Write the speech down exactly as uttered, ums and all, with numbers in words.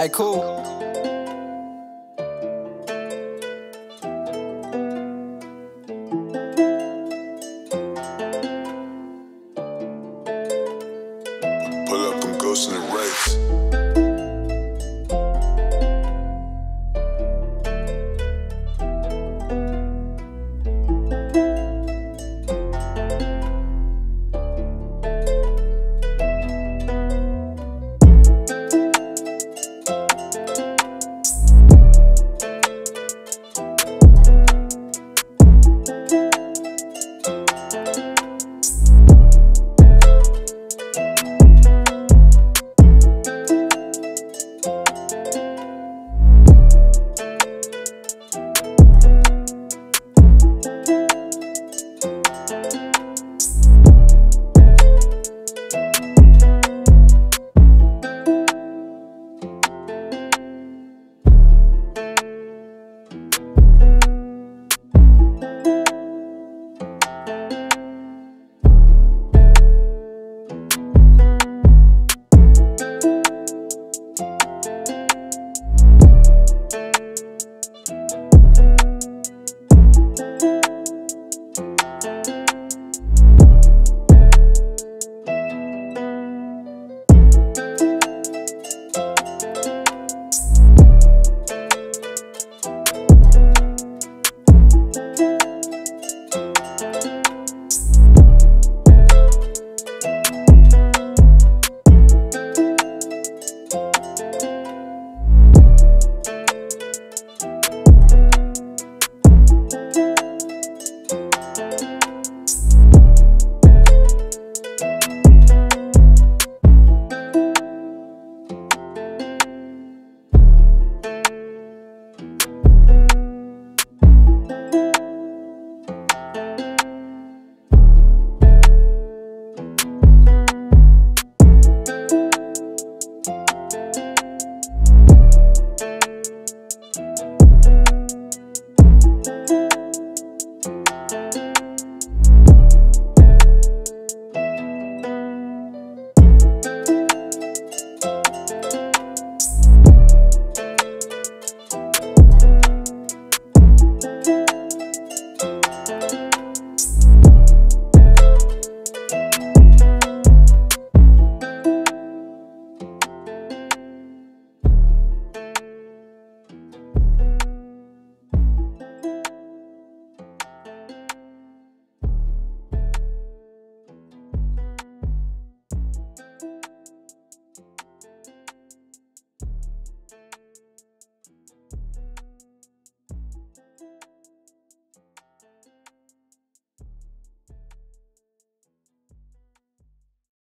Hey, cool. Pull up them ghosts in the race.